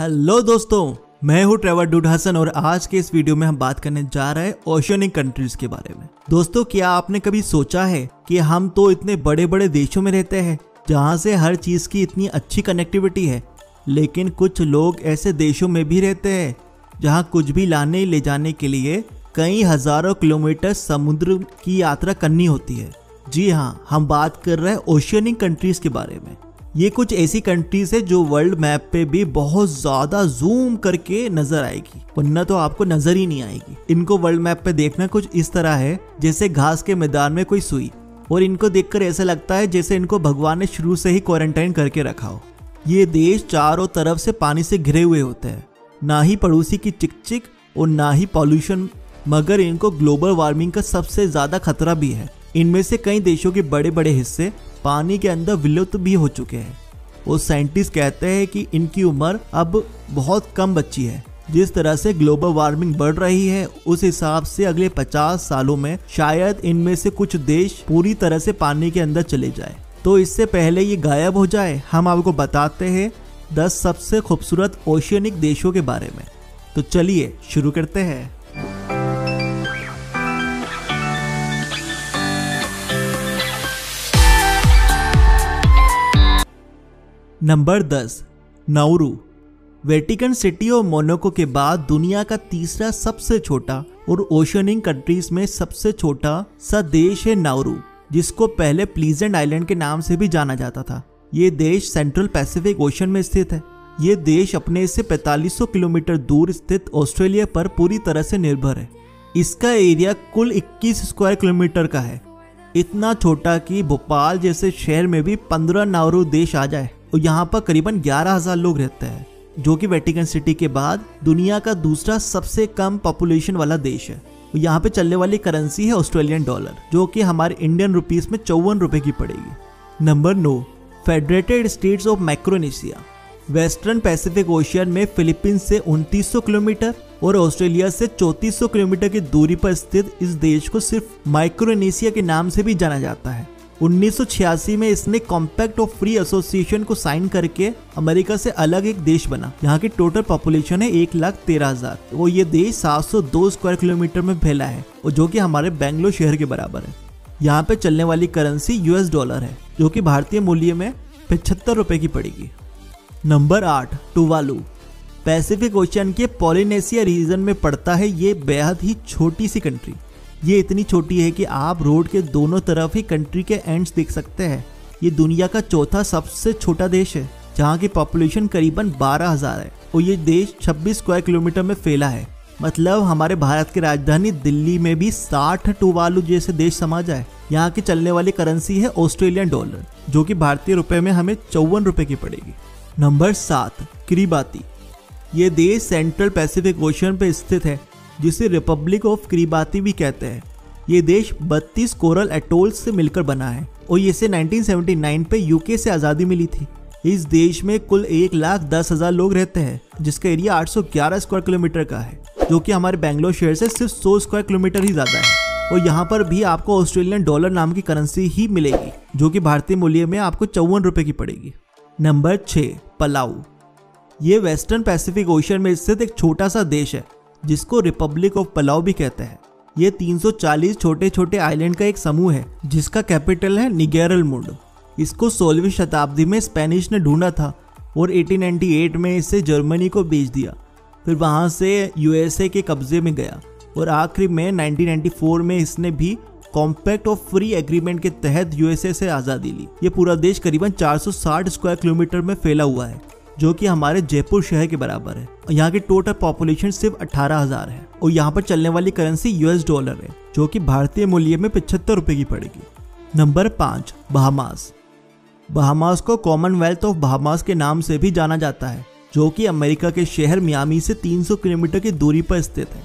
Hello दोस्तों, मैं हूं ट्रेवर डूड हसन और आज के इस वीडियो में हम बात करने जा रहे हैं ओशियनिक कंट्रीज के बारे में। दोस्तों, क्या आपने कभी सोचा है कि हम तो इतने बड़े बड़े देशों में रहते हैं जहां से हर चीज की इतनी अच्छी कनेक्टिविटी है, लेकिन कुछ लोग ऐसे देशों में भी रहते हैं जहां कुछ भी लाने ले जाने के लिए कई हजारों किलोमीटर समुद्र की यात्रा करनी होती है। जी हाँ, हम बात कर रहे हैं ओशियनिक कंट्रीज के बारे में। ये कुछ ऐसी कंट्रीज है जो वर्ल्ड मैप पे भी बहुत ज़्यादा जूम करके नज़र आएगी, वरना तो आपको नज़र ही नहीं आएगी। इनको वर्ल्ड मैप पे देखना कुछ इस तरह है जैसे घास के मैदान में कोई सुई, और इनको देखकर ऐसा लगता है जैसे इनको भगवान ने शुरू से ही क्वारंटाइन करके रखा हो। ये देश चारों तरफ से पानी से घिरे हुए होते हैं, ना ही पड़ोसी की चिकचिक और ना ही पॉल्यूशन, मगर इनको ग्लोबल वार्मिंग का सबसे ज़्यादा खतरा भी है। इनमें से कई देशों के बड़े बड़े हिस्से पानी के अंदर विलुप्त भी हो चुके हैं और साइंटिस्ट कहते हैं कि इनकी उम्र अब बहुत कम बची है। जिस तरह से ग्लोबल वार्मिंग बढ़ रही है, उस हिसाब से अगले 50 सालों में शायद इनमें से कुछ देश पूरी तरह से पानी के अंदर चले जाए। तो इससे पहले ये गायब हो जाए, हम आपको बताते हैं 10 सबसे खूबसूरत ओशियनिक देशों के बारे में। तो चलिए शुरू करते हैं। Number 10, Nauru. वेटिकन सिटी और मोनाको के बाद दुनिया का तीसरा सबसे छोटा और ओशियनिक कंट्रीज में सबसे छोटा सा देश है नाउरू, जिसको पहले प्लीजेंट आइलैंड के नाम से भी जाना जाता था। ये देश सेंट्रल पैसिफिक ओशन में स्थित है। ये देश अपने से 4500 किलोमीटर दूर स्थित ऑस्ट्रेलिया पर पूरी तरह से निर्भर है। इसका एरिया कुल 21 स्क्वायर किलोमीटर का है, इतना छोटा कि भोपाल जैसे शहर में भी 15 नाउरू देश आ जाए। और यहाँ पर करीबन 11,000 लोग रहते हैं, जो कि वेटिकन सिटी के बाद दुनिया का दूसरा सबसे कम पॉपुलेशन वाला देश है। यहाँ पे चलने वाली करेंसी है ऑस्ट्रेलियन डॉलर, जो कि हमारे इंडियन रुपीस में 54 रुपये की पड़ेगी। Number 9, Federated States of Micronesia. Western Pacific Ocean में फिलीपींस से 2900 किलोमीटर और ऑस्ट्रेलिया से 3400 किलोमीटर की दूरी पर स्थित इस देश को सिर्फ माइक्रोनेशिया के नाम से भी जाना जाता है। 1986 में इसने कॉम्पैक्ट ऑफ फ्री एसोसिएशन को साइन करके अमेरिका से अलग एक देश बना। यहाँ की टोटल पॉपुलेशन है 1,13,000 और ये देश 702 स्क्वायर किलोमीटर में फैला है, और जो कि हमारे बेंगलोर शहर के बराबर है। यहाँ पे चलने वाली करेंसी यूएस डॉलर है, जो कि भारतीय मूल्य में 75 रुपये की पड़ेगी। Number 8, Tuvalu. पैसिफिक ओशियन के पॉलिनेशिया रीजन में पड़ता है ये बेहद ही छोटी सी कंट्री। ये इतनी छोटी है कि आप रोड के दोनों तरफ ही कंट्री के एंड्स देख सकते हैं। ये दुनिया का चौथा सबसे छोटा देश है, जहाँ की पॉपुलेशन करीबन 12,000 है और ये देश 26 स्क्वायर किलोमीटर में फैला है। मतलब हमारे भारत की राजधानी दिल्ली में भी 60 टुवालू जैसे देश समा जाए। यहाँ की चलने वाली करेंसी है ऑस्ट्रेलियन डॉलर, जो कि भारतीय रुपये में हमें 54 रुपये की पड़ेगी। Number 7, Kiribati. ये देश सेंट्रल पैसिफिक ओशन पर स्थित है, जिसे रिपब्लिक ऑफ किरीबाती भी कहते हैं। ये देश 32 कोरल एटोल्स से मिलकर बना है और इसे 1979 पे यूके से आज़ादी मिली थी। इस देश में कुल 1,10,000 लोग रहते हैं, जिसका एरिया 811 स्क्वायर किलोमीटर का है, जो कि हमारे बेंगलोर शहर से सिर्फ 100 स्क्वायर किलोमीटर ही ज़्यादा है। और यहाँ पर भी आपको ऑस्ट्रेलियन डॉलर नाम की करेंसी ही मिलेगी, जो कि भारतीय मूल्य में आपको 54 रुपये की पड़ेगी। Number 6, Palau. ये वेस्टर्न पैसिफिक ओशन में स्थित एक छोटा सा देश है, जिसको रिपब्लिक ऑफ पलाऊ भी कहते हैं। ये 340 छोटे छोटे आइलैंड का एक समूह है, जिसका कैपिटल है निगेरुलमुड। इसको 16वीं शताब्दी में स्पेनिश ने ढूंढा था और 1898 में इसे जर्मनी को बेच दिया, फिर वहाँ से यूएसए के कब्जे में गया और आखिरी में 1994 में इसने भी कॉम्पैक्ट ऑफ फ्री एग्रीमेंट के तहत यूएसए से आज़ादी ली। ये पूरा देश करीबन 460 स्क्वायर किलोमीटर में फैला हुआ है, जो कि हमारे जयपुर शहर के बराबर है। यहाँ की टोटल पॉपुलेशन सिर्फ 18,000 है और यहाँ पर चलने वाली करेंसी यूएस डॉलर है, जो कि भारतीय मूल्य में 75 रुपये की पड़ेगी। Number 5, Bahamas. बहामास को कॉमनवेल्थ ऑफ बहामास के नाम से भी जाना जाता है, जो कि अमेरिका के शहर मियामी से 300 किलोमीटर की दूरी पर स्थित है।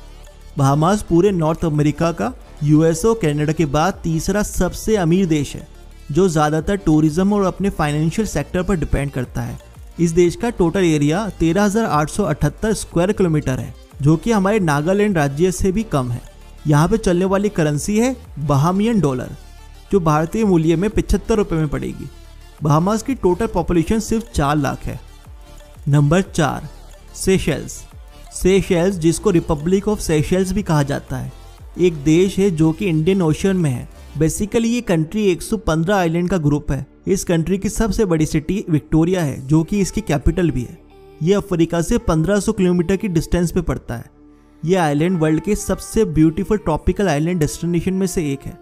बहामास पूरे नॉर्थ अमेरिका का यूएस और कनाडा के बाद तीसरा सबसे अमीर देश है, जो ज़्यादातर टूरिज्म और अपने फाइनेंशियल सेक्टर पर डिपेंड करता है। इस देश का टोटल एरिया 13,878 स्क्वायर किलोमीटर है, जो कि हमारे नागालैंड राज्य से भी कम है। यहाँ पे चलने वाली करेंसी है बहामियन डॉलर, जो भारतीय मूल्य में 75 रुपये में पड़ेगी। बहामास की टोटल पॉपुलेशन सिर्फ 4 लाख है। Number 4, Seychelles. सेशेल्स जिसको रिपब्लिक ऑफ सेशेल्स भी कहा जाता है, एक देश है जो कि इंडियन ओशन में है। बेसिकली ये कंट्री 115 आइलैंड का ग्रुप है। इस कंट्री की सबसे बड़ी सिटी विक्टोरिया है जो कि इसकी कैपिटल भी है। ये अफ्रीका से 1500 किलोमीटर की डिस्टेंस पे पड़ता है। ये आइलैंड वर्ल्ड के सबसे ब्यूटीफुल ट्रॉपिकल आइलैंड डेस्टिनेशन में से एक है।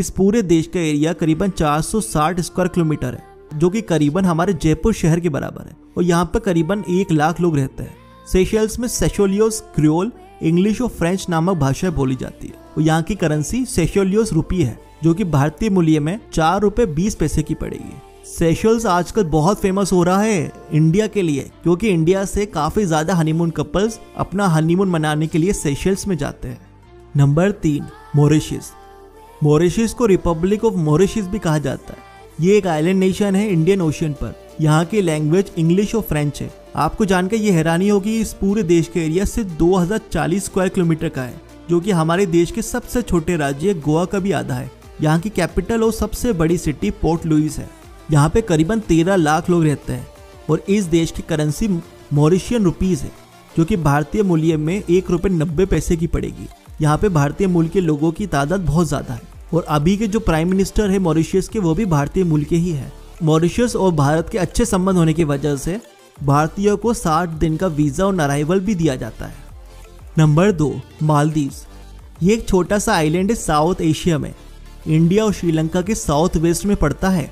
इस पूरे देश का एरिया करीबन 460 स्क्वायर किलोमीटर है जो कि करीबन हमारे जयपुर शहर के बराबर है और यहाँ पर करीबन 1 लाख लोग रहते हैं। सेशेल्स में सेशोलियोस, क्रियोल, इंग्लिश और फ्रेंच नामक भाषाएं बोली जाती है और यहाँ की करेंसी सेशोलियोस रुपी है जो कि भारतीय मूल्य में 4 रुपये 20 पैसे की पड़ेगी। सेशेल्स आजकल बहुत फेमस हो रहा है इंडिया के लिए, क्योंकि इंडिया से काफ़ी ज़्यादा हनीमून कपल्स अपना हनीमून मनाने के लिए सेशेल्स में जाते हैं। Number 3, Mauritius. मॉरिशस को रिपब्लिक ऑफ मॉरिशस भी कहा जाता है। ये एक आइलैंड नेशन है इंडियन ओशन पर। यहाँ की लैंग्वेज इंग्लिश और फ्रेंच है। आपको जानकर ये हैरानी होगी, इस पूरे देश के एरिया सिर्फ 2040 स्क्वायर किलोमीटर का है जो कि हमारे देश के सबसे छोटे राज्य गोवा का भी आधा है। यहाँ की कैपिटल और सबसे बड़ी सिटी पोर्ट लुइस है। यहाँ पे करीबन 13 लाख लोग रहते हैं और इस देश की करेंसी मॉरिशियन रुपीस है जो कि भारतीय मूल्य में 1 रुपये 90 पैसे की पड़ेगी। यहाँ पे भारतीय मूल के लोगों की तादाद बहुत ज़्यादा है और अभी के जो प्राइम मिनिस्टर है मॉरिशियस के वो भी भारतीय मूल के ही है। मॉरिशियस और भारत के अच्छे संबंध होने की वजह से भारतीयों को 60 दिन का वीज़ा और अराइवल भी दिया जाता है। Number 2, Maldives. ये एक छोटा सा आइलैंड है साउथ एशिया में। इंडिया और श्रीलंका के साउथ वेस्ट में पड़ता है।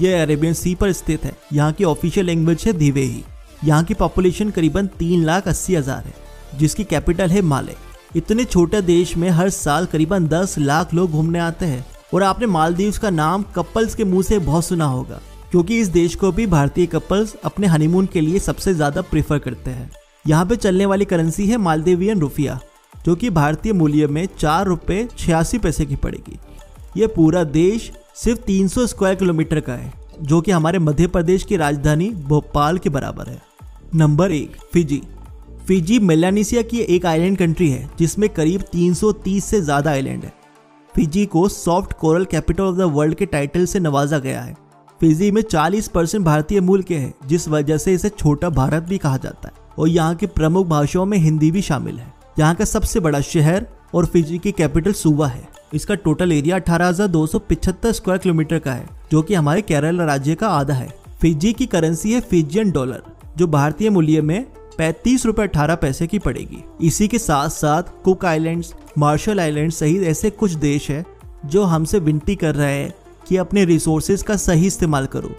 यह अरेबियन सी पर स्थित है। यहाँ की ऑफिशियल लैंग्वेज है दिवेही। यहाँ की पॉपुलेशन करीबन 3,80,000 है जिसकी कैपिटल है माले। इतने छोटे देश में हर साल करीबन 10 लाख लोग घूमने आते हैं और आपने मालदीव्स का नाम कपल्स के मुंह से बहुत सुना होगा, क्योंकि इस देश को भी भारतीय कपल्स अपने हनीमून के लिए सबसे ज़्यादा प्रेफर करते हैं। यहाँ पे चलने वाली करेंसी है मालदीवियन रुपया जो कि भारतीय मूल्य में 4 रुपये 86 पैसे की पड़ेगी। ये पूरा देश सिर्फ 300 स्क्वायर किलोमीटर का है जो कि हमारे मध्य प्रदेश की राजधानी भोपाल के बराबर है। Number 1, Fiji. फिजी मेलानेशिया की एक आइलैंड कंट्री है जिसमें करीब 330 से ज़्यादा आइलैंड है। फिजी को soft coral capital of the world के टाइटल से नवाजा गया है। फिजी में 40% भारतीय मूल के हैं जिस वजह से इसे छोटा भारत भी कहा जाता है और यहाँ की प्रमुख भाषाओं में हिंदी भी शामिल है। यहाँ का सबसे बड़ा शहर और फिजी की कैपिटल सूवा है। इसका टोटल एरिया 18,275 स्क्वायर किलोमीटर का है जो कि हमारे केरला राज्य का आधा है। फिजी की करेंसी है फिजियन डॉलर जो भारतीय मूल्य में 35 रुपये 18 पैसे की पड़ेगी। इसी के साथ साथ कुक आइलैंड्स, मार्शल आइलैंड्स सहित ऐसे कुछ देश हैं जो हमसे विनती कर रहे हैं कि अपने रिसोर्सेज का सही इस्तेमाल करो,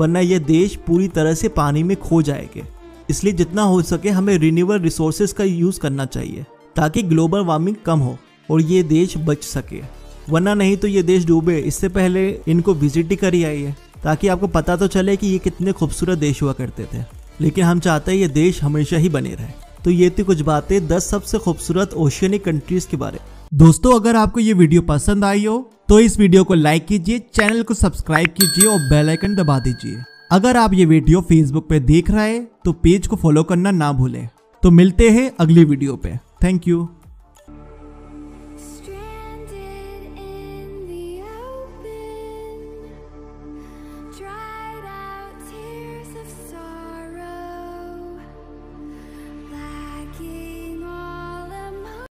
वरना यह देश पूरी तरह से पानी में खो जाएंगे। इसलिए जितना हो सके हमें रिन्यूएबल रिसोर्सेज का यूज़ करना चाहिए ताकि ग्लोबल वार्मिंग कम हो और ये देश बच सके, वरना नहीं तो ये देश डूबे। इससे पहले इनको विजिट ही कर ही आइए ताकि आपको पता तो चले कि ये कितने खूबसूरत देश हुआ करते थे, लेकिन हम चाहते हैं ये देश हमेशा ही बने रहे। तो ये थी कुछ बातें 10 सबसे खूबसूरत ओशियनिक कंट्रीज के बारे में। दोस्तों, अगर आपको ये वीडियो पसंद आई हो तो इस वीडियो को लाइक कीजिए, चैनल को सब्सक्राइब कीजिए और बेल आइकन दबा दीजिए। अगर आप ये वीडियो फेसबुक पे देख रहे हैं तो पेज को फॉलो करना ना भूलें। तो मिलते हैं अगली वीडियो पे। Thank you.